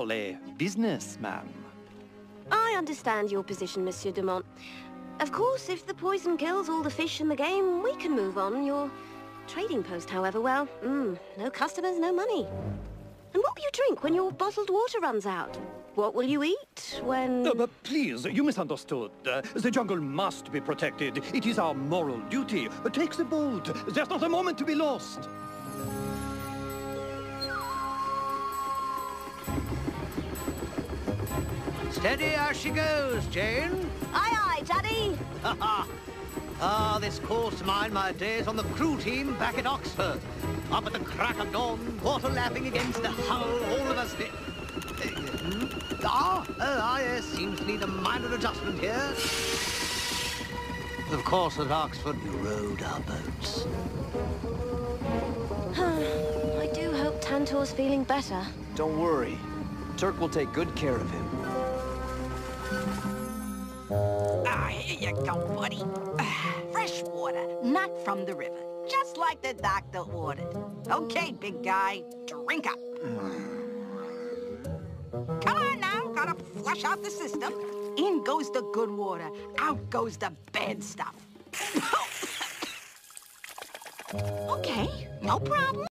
A businessman. I understand your position, Monsieur Dumont. Of course, if the poison kills all the fish in the game, we can move on. Your trading post, however, well, no customers, no money. And what will you drink when your bottled water runs out? What will you eat when... but please, you misunderstood. The jungle must be protected. It is our moral duty. Take the boat. There's not a moment to be lost. Steady as she goes, Jane. Aye, aye, Daddy. Ha ha. Ah, this course of mine, my days on the crew team back at Oxford. Up at the crack of dawn, water lapping against the hull, all of us... yes, seems to need a minor adjustment here. Of course, at Oxford, we rowed our boats. I do hope Tantor's feeling better. Don't worry. Turk will take good care of him. Here you go, buddy. Fresh water, not from the river. Just like the doctor ordered. Okay, big guy, drink up. Come on now, gotta flush out the system. In goes the good water, out goes the bad stuff. Okay, no problem.